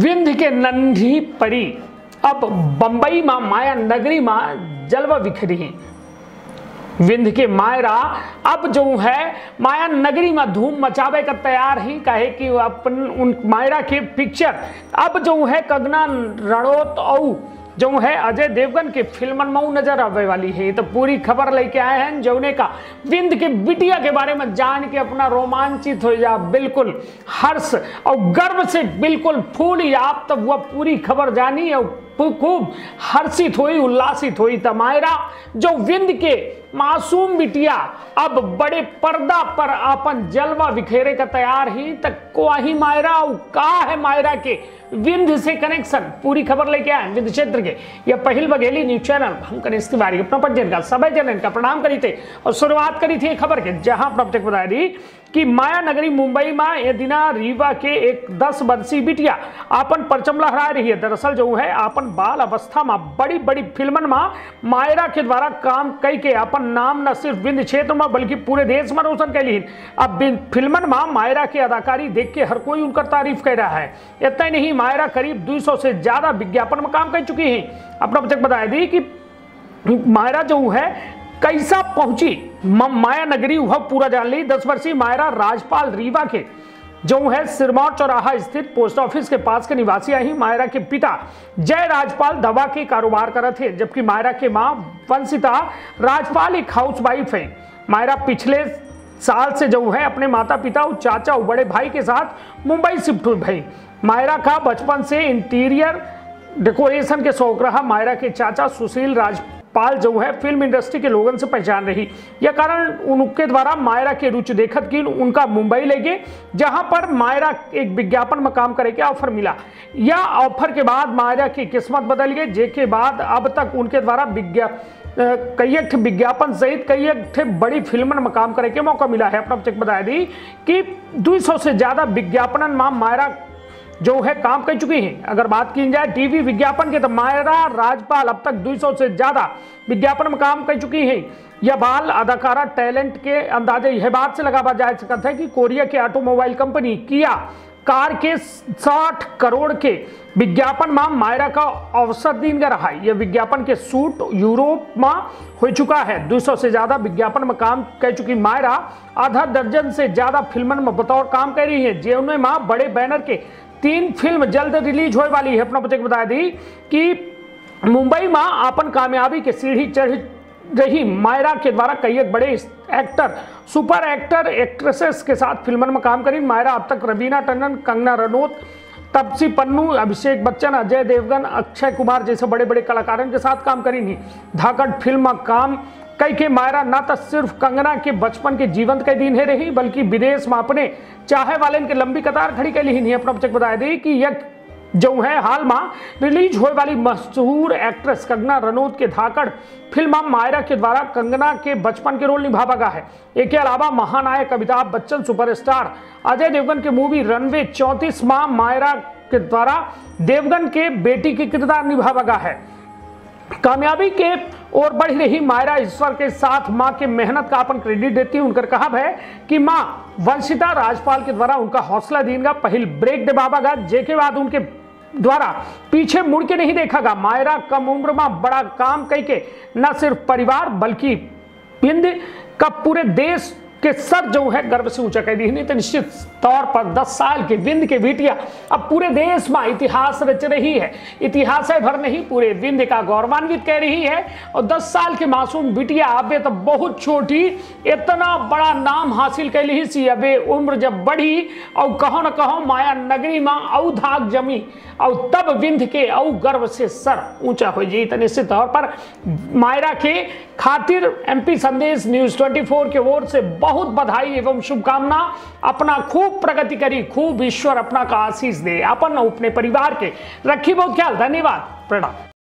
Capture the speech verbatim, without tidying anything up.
विंध्य के नन्ही परी अब बंबई मां माया नगरी मां जलवा विखरी। विंध्य के मायरा अब जो है माया नगरी में धूम मचावे का तैयार ही, कहे कि अपन उन मायरा के पिक्चर अब जो है कंगना रणौत और जो है अजय देवगन के फिल्मन में नजर आवे वाली है। तो पूरी खबर लेके आए हैं जौने का विंध्य के बिटिया के बारे में जान के अपना रोमांचित हो जा, बिल्कुल हर्ष और गर्व से बिल्कुल फूल आप। तब वह पूरी खबर जानी और खूब हर्षित हुई, उल्लासित हुई। तमायरा जो विंध्य के मासूम बिटिया अब बड़े पर्दा पर अपन जलवा बिखेरे का तैयार ही। तक को ही मायरा का है मायरा के विंध्य से कनेक्शन, पूरी खबर लेके आए विंध्य क्षेत्र के यह पहल बघेली न्यूज चैनल। हम करें इसके बारे में अपना पंजन का सब जन का प्रणाम करी थे और शुरुआत करी थी खबर के, जहां प्रत्येक बता दी कि माया नगरी मुंबई में ये दिना रीवा के एक दस वर्षीय बिटिया अपन परचम लहरा रही है। दरअसल जो है अपन बाल अवस्था में बड़ी बड़ी फिल्मन में मायरा के द्वारा काम कई के अपन नाम न सिर्फ विंध्य क्षेत्र में बल्कि पूरे देश में रोशन कैली। अब फिल्मन में मायरा की अदाकारी देख के हर कोई उनका तारीफ कर रहा है। इतना ही नहीं, मायरा करीब दो सौ से ज्यादा विज्ञापन में काम कर चुकी है। अपना बच्चे बताया दी कि मायरा जो है कैसा पहुंची माया नगरी वह पूरा जान ली। दस वर्षीय मायरा राजपाल रीवा के जो है सिरमौर चौराहा स्थित पोस्ट ऑफिस के पास के निवासी आई। मायरा के पिता जयराजपाल दवा के कारोबार कर रहे थे, जबकि मायरा के मां वंसिता राजपाल एक हाउसवाइफ है। मायरा पिछले साल से जो है अपने माता पिता और चाचा और बड़े भाई के साथ मुंबई शिफ्ट हुई भाई। मायरा का बचपन से इंटीरियर डेकोरेशन के शौक रहा। मायरा के चाचा सुशील राज पाल जो है फिल्म इंडस्ट्री के लोगों से पहचान रही, यह कारण उनके द्वारा मायरा के रुचि देखत कि उनका मुंबई ले गए, जहां पर मायरा एक विज्ञापन में काम करे के ऑफर मिला। यह ऑफर के बाद मायरा की किस्मत बदल गई, जिसके बाद अब तक उनके द्वारा कई एक विज्ञापन सहित कई एक बड़ी फिल्म में काम करे के मौका मिला है। अपना चेक बता दी कि दो सौ से ज्यादा विज्ञापन में मायरा जो है काम कर चुकी हैं। अगर बात की जाए टीवी विज्ञापन की तो मायरा राजपाल अब तक दो सौ से ज़्यादा विज्ञापन में काम कर चुकी हैं। यह बाल अदाकारा टैलेंट के अंदाजे यह बात से लगा जा सकता है कि कोरिया के ऑटोमोबाइल कंपनी किया कार के साठ करोड़ के विज्ञापन में मायरा का अवसर दिन का रहा है। यह विज्ञापन के शूट यूरोप में हो चुका है। दो सौ से ज़्यादा विज्ञापन में काम कर चुकी मायरा आधा दर्जन से ज़्यादा फिल्मन में बतौर काम कर रही है, जिनमें माँ बड़े बैनर के तीन फिल्म जल्द रिलीज होने वाली है। अपना प्रोजेक्ट बता दी कि मुंबई में अपन कामयाबी के सीढ़ी चढ़ रही मायरा के द्वारा कई एक बड़े एक्टर सुपर एक्टर एक्ट्रेसेस के साथ फिल्मों में काम करी। मायरा अब तक रवीना टंडन, कंगना रनौत, तपस्या पन्नू, अभिषेक बच्चन, अजय देवगन, अक्षय कुमार जैसे बड़े बड़े कलाकारों के साथ काम करी नहीं। धाकड़ फिल्म में काम कई के मायरा न तो सिर्फ कंगना के बचपन के जीवंत कई दिन है रही, बल्कि विदेश में अपने चाहे वाले के लंबी कतार खड़ी के लिए। अपना बच्चे बताया दी कि यह जो है हाल में रिलीज होने वाली मशहूर एक्ट्रेस कंगना रनौत के धाकड़ फिल्म मायरा के द्वारा कंगना के बचपन के रोल निभावा गया है। इसके अलावा महानायक अमिताभ बच्चन सुपरस्टार अजय देवगन के मूवी रनवे चौंतीस माँ मायरा के द्वारा देवगन के बेटी के किरदार निभावा गया है। कामयाबी के और बढ़ रही मायरा ईश्वर के साथ मां के मेहनत का अपन क्रेडिट देती है। उनका कहब है कि मां वंशिता राजपाल के द्वारा उनका हौसला दीन का पहल ब्रेक दबावा गा, जेके बाद उनके द्वारा पीछे मुड़ के नहीं देखा गा। मायरा कम उम्र में बड़ा काम करके न सिर्फ परिवार बल्कि विंध्य का पूरे देश के सर जो है गर्व से ऊंचा कह दी। तो निश्चित तौर पर दस साल के विंध्य के बिटिया अब पूरे देश में इतिहास रच रही है। इतिहास है भर नहीं, पूरे विंध्य का गौरवान्वित कह रही है। और दस साल के मासूम बिटिया अब तो बहुत छोटी इतना बड़ा नाम हासिल कर ली सी। अब उम्र जब बढ़ी और कहो न कहो माया नगरी माँ औ धाक जमी और तब विंध्य के औ गर्व से सर ऊंचा हो जी। तो निश्चित तौर पर मायरा के खातिर एमपी संदेश न्यूज चौबीस के ओर से बहुत बधाई एवं शुभकामना। अपना खूब प्रगति करी, खूब ईश्वर अपना का आशीष दे, अपन अपने परिवार के रखी बहुत ख्याल। धन्यवाद, प्रणाम।